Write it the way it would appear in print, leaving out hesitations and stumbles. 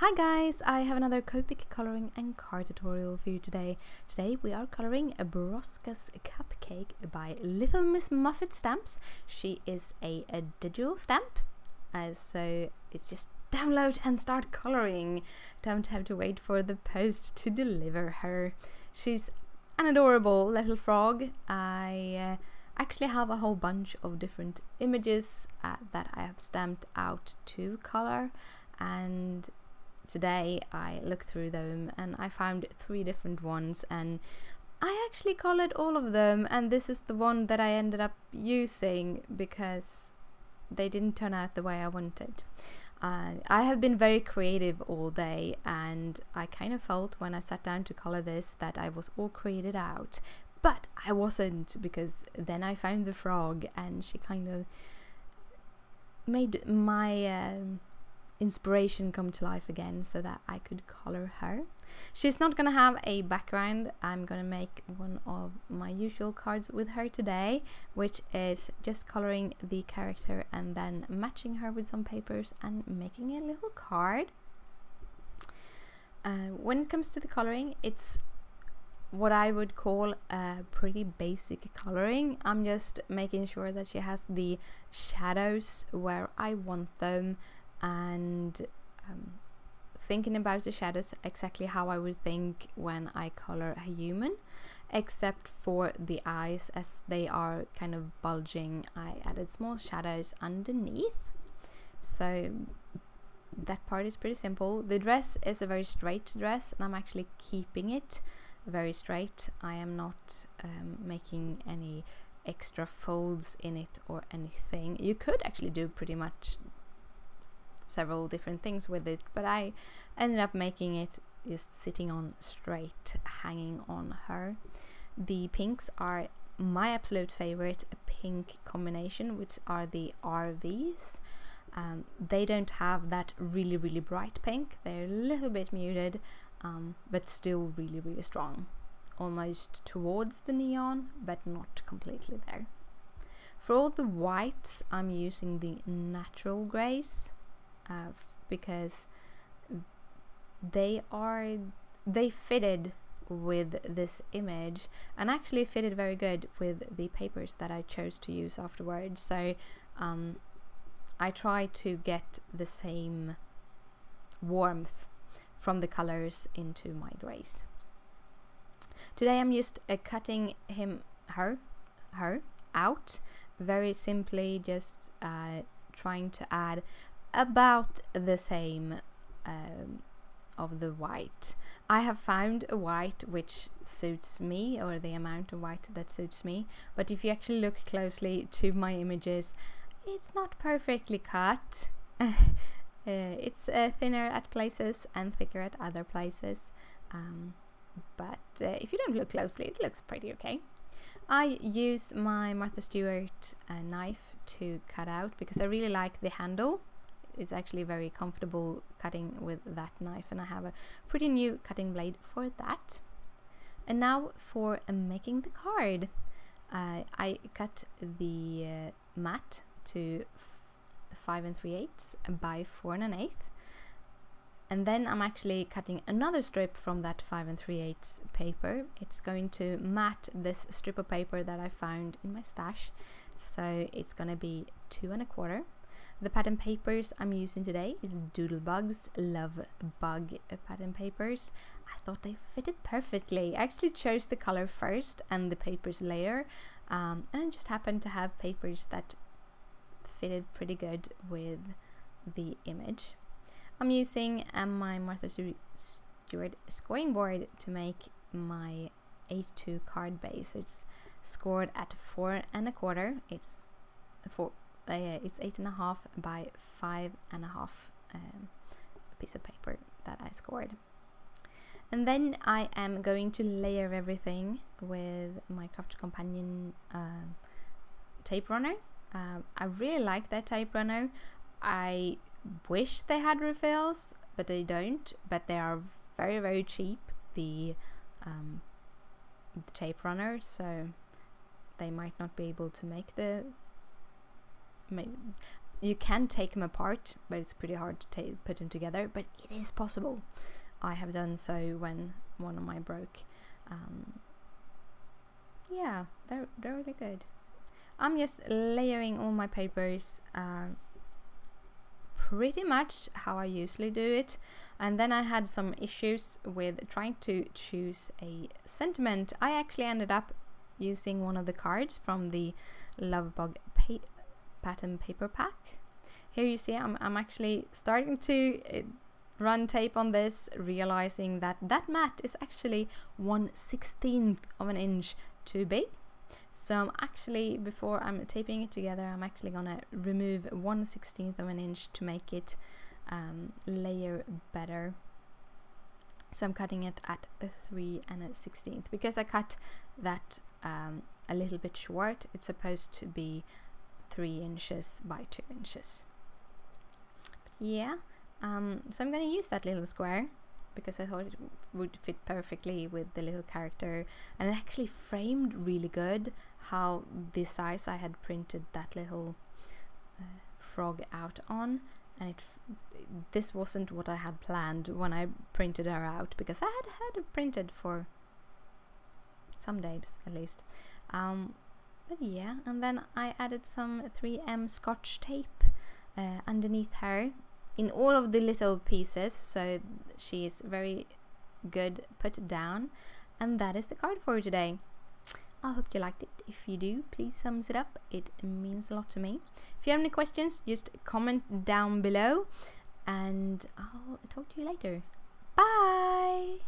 Hi guys, I have another Copic colouring and card tutorial for you today. Today we are colouring a Broasca's Cupcake by Little Miss Muffet Stamps. She is a digital stamp, so it's just download and start colouring. Don't have to wait for the post to deliver her. She's an adorable little frog. I actually have a whole bunch of different images that I have stamped out to colour, and today I looked through them and I found three different ones, and I actually colored all of them, and this is the one that I ended up using because they didn't turn out the way I wanted. I have been very creative all day, and I kind of felt when I sat down to color this that I was all created out, but I wasn't, because then I found the frog and she kind of made my inspiration come to life again so that I could color her. She's not gonna have a background. I'm gonna make one of my usual cards with her today, which is just coloring the character and then matching her with some papers and making a little card. When it comes to the coloring, it's what I would call a pretty basic coloring. I'm just making sure that she has the shadows where I want them, and thinking about the shadows exactly how I would think when I color a human, except for the eyes, as they are kind of bulging. I added small shadows underneath, so that part is pretty simple. The dress is a very straight dress, and I'm actually keeping it very straight. I am not making any extra folds in it or anything. You could actually do pretty much several different things with it, but I ended up making it just sitting on straight, hanging on her. The pinks are my absolute favorite pink combination, which are the RVs. They don't have that really, really bright pink. They're a little bit muted, but still really, really strong. Almost towards the neon, but not completely there. For all the whites, I'm using the natural grays, because they fitted with this image, and actually fitted very good with the papers that I chose to use afterwards. So I try to get the same warmth from the colors into my grays. Today I'm just cutting her out very simply, just trying to add about the same of the white. I have found a white which suits me, or the amount of white that suits me, but if you actually look closely to my images, it's not perfectly cut. It's thinner at places and thicker at other places, but if you don't look closely, it looks pretty okay. I use my Martha Stewart knife to cut out because I really like the handle. It's actually very comfortable cutting with that knife, and I have a pretty new cutting blade for that. And now for making the card. I cut the mat to 5 3/8 by 4 1/8, and then I'm actually cutting another strip from that 5 3/8 paper. It's going to mat this strip of paper that I found in my stash, so it's gonna be 2 1/4. The pattern papers I'm using today is Doodlebug's Lovebug pattern papers. I thought they fitted perfectly. I actually chose the color first and the papers later, and I just happened to have papers that fitted pretty good with the image. I'm using my Martha Stewart scoring board to make my A2 card base. It's scored at 4 1/4. It's 8 1/2 by 5 1/2 piece of paper that I scored. And then I am going to layer everything with my Crafter's Companion tape runner. I really like that tape runner. I wish they had refills, but they don't. But they are very, very cheap, the tape runner, so they might not be able to make the You can take them apart, but it's pretty hard to put them together, but it is possible. I have done so when one of mine broke. Yeah, they're really good. I'm just layering all my papers pretty much how I usually do it. And then I had some issues with trying to choose a sentiment. I actually ended up using one of the cards from the Lovebug pattern paper pack. Here you see I'm actually starting to run tape on this, realizing that that mat is actually 1/16 of an inch too big. So I'm actually, before I'm taping it together, I'm actually gonna remove 1/16 of an inch to make it layer better. So I'm cutting it at a 3 1/16 because I cut that a little bit short. It's supposed to be 3 inches by 2 inches. But yeah, so I'm gonna use that little square because I thought it would fit perfectly with the little character, and it actually framed really good how the size I had printed that little frog out on, and this wasn't what I had planned when I printed her out, because I had had it printed for some days at least. But yeah, and then I added some 3M Scotch tape underneath her in all of the little pieces, so she is very good put down. And that is the card for today. I hope you liked it. If you do, please thumbs it up, it means a lot to me. If you have any questions, just comment down below, and I'll talk to you later. Bye.